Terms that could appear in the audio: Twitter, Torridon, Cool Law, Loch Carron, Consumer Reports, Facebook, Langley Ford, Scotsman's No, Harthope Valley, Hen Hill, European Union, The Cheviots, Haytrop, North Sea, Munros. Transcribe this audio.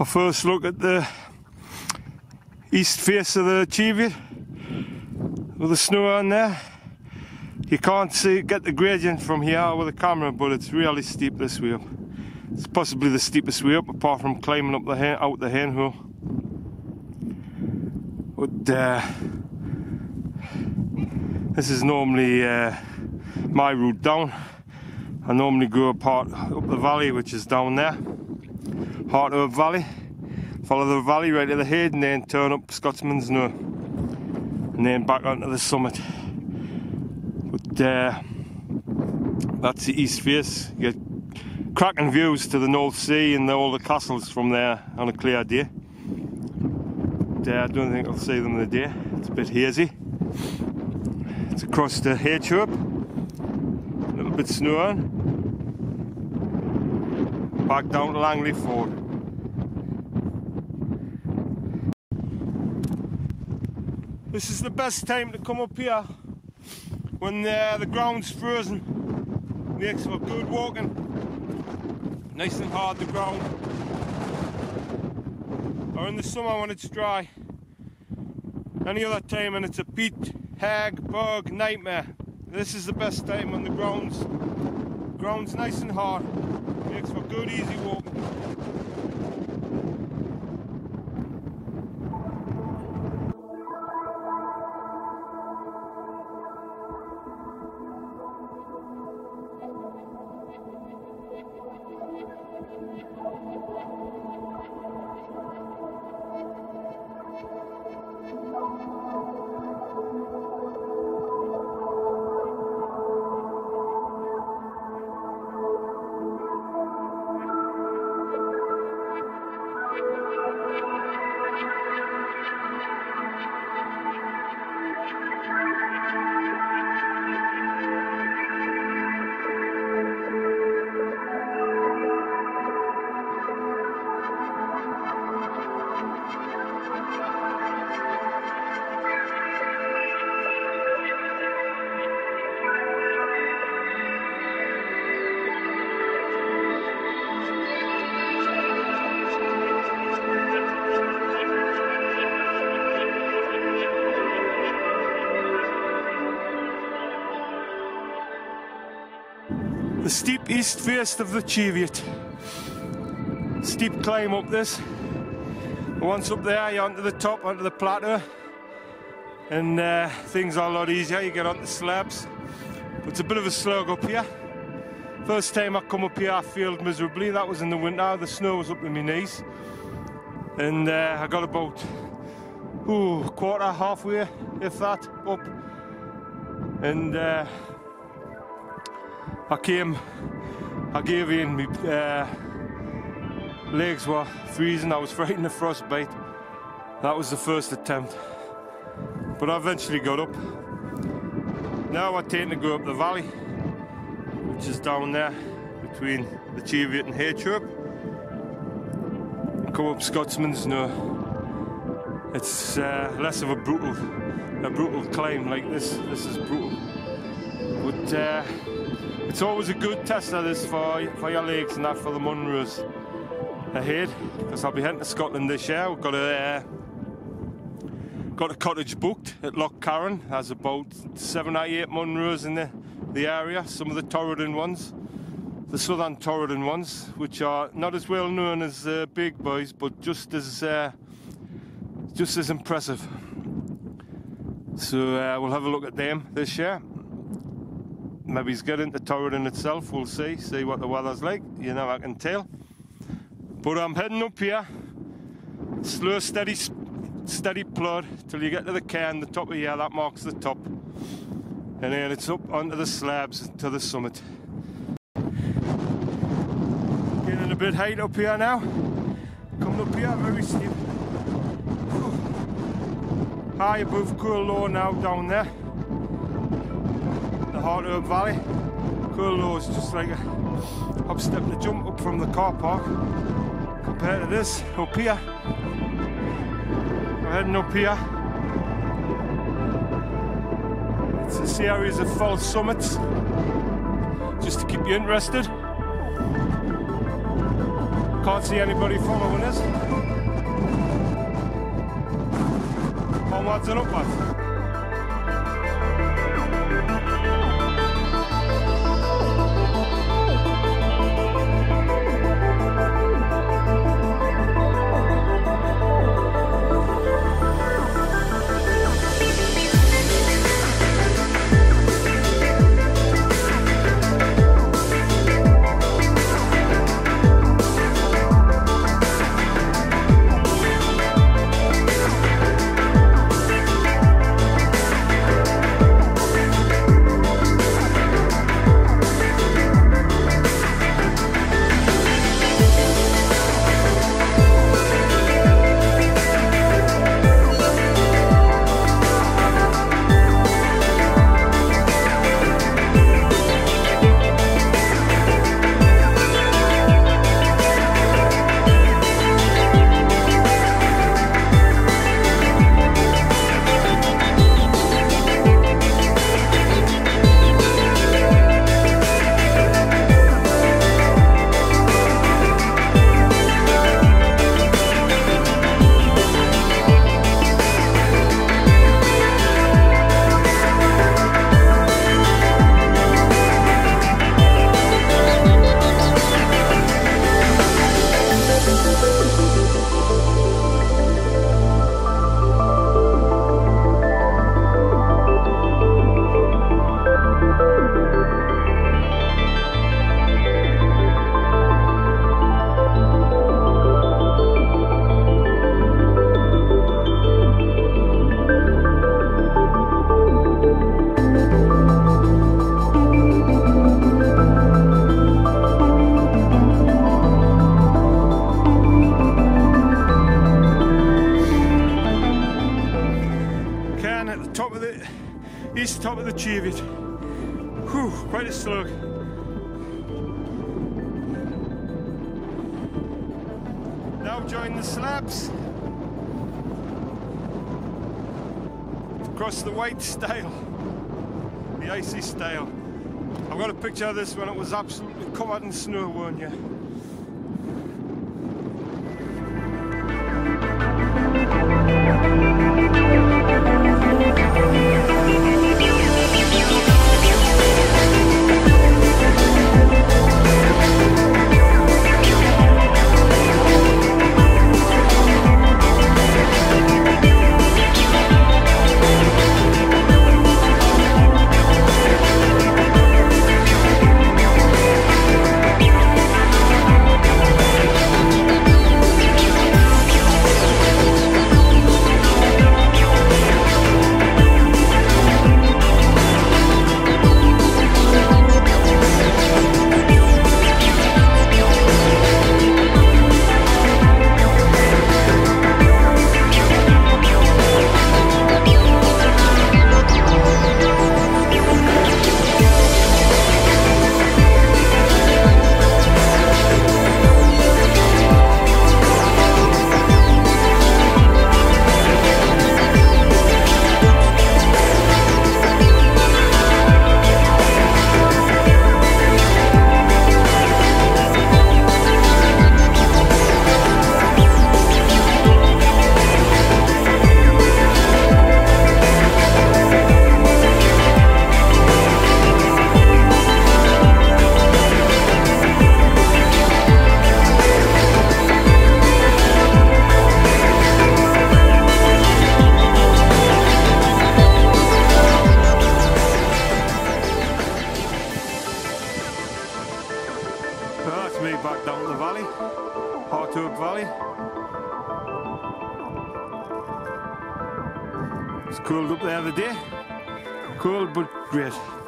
a first look at the east face of the achievement with the snow on there. You can't see, get the gradient from here with the camera, but it's really steep this way up. It's possibly the steepest way up apart from climbing up the out the Hen Hill. But this is normally my route down. I normally go up the valley, which is down there, Harthope Valley. Follow the valley right to the head and then turn up Scotsman's No and then back onto the summit. But that's the east face. You get cracking views to the North Sea and all the castles from there on a clear day. But, I don't think I'll see them today. It's a bit hazy. It's across the Haytrop. A little bit snow on. Back down to Langley Ford. This is the best time to come up here when the ground's frozen. Makes for good walking. Nice and hard, the ground. Or in the summer when it's dry. Any other time and it's a peat, hag, bog, nightmare. This is the best time when the ground's nice and hard. Makes for good easy walking. The steep east face of the Cheviot. Steep climb up this. Once up there, you're onto the top, onto the plateau, and things are a lot easier. You get onto slabs. But it's a bit of a slog up here. First time I come up here, I failed miserably. That was in the winter. The snow was up to my knees, and I got about quarter, halfway, if that, up, and. I gave in, my legs were freezing, I was frightened of frostbite. That was the first attempt. But I eventually got up. Now I tend to go up the valley, which is down there between the Cheviot and Haytrop. Come up Scotsman's No. It's less of a brutal climb like this. This is brutal. But it's always a good test of this for your legs and that for the Munros ahead, because I'll be heading to Scotland this year. We've got a cottage booked at Loch Carron. There's about 7 or 8 Munros in the area, some of the Torridon ones, the southern Torridon ones, which are not as well known as the big boys, but just as impressive. So we'll have a look at them this year. Maybe he's getting to Torridon itself, we'll see what the weather's like, you know, I can tell. But I'm heading up here, slow, steady plod, till you get to the cairn, the top of here, that marks the top. And then it's up onto the slabs, to the summit. Getting a bit height up here now. Coming up here, very steep. High above Cool Law now, down there. Harthope Valley. Cool Law is just like a hop step and a jump up from the car park compared to this up here. We're heading up here. It's a series of false summits just to keep you interested. Can't see anybody following us. Onwards and upwards. Top of the Cheviot. Whew, quite a slug. Now join the slabs. Across the white stile, the icy stile. I've got a picture of this when it was absolutely covered in snow, weren't you? Back down the valley, Harthope Valley. It's cold up there the other day, cold but great.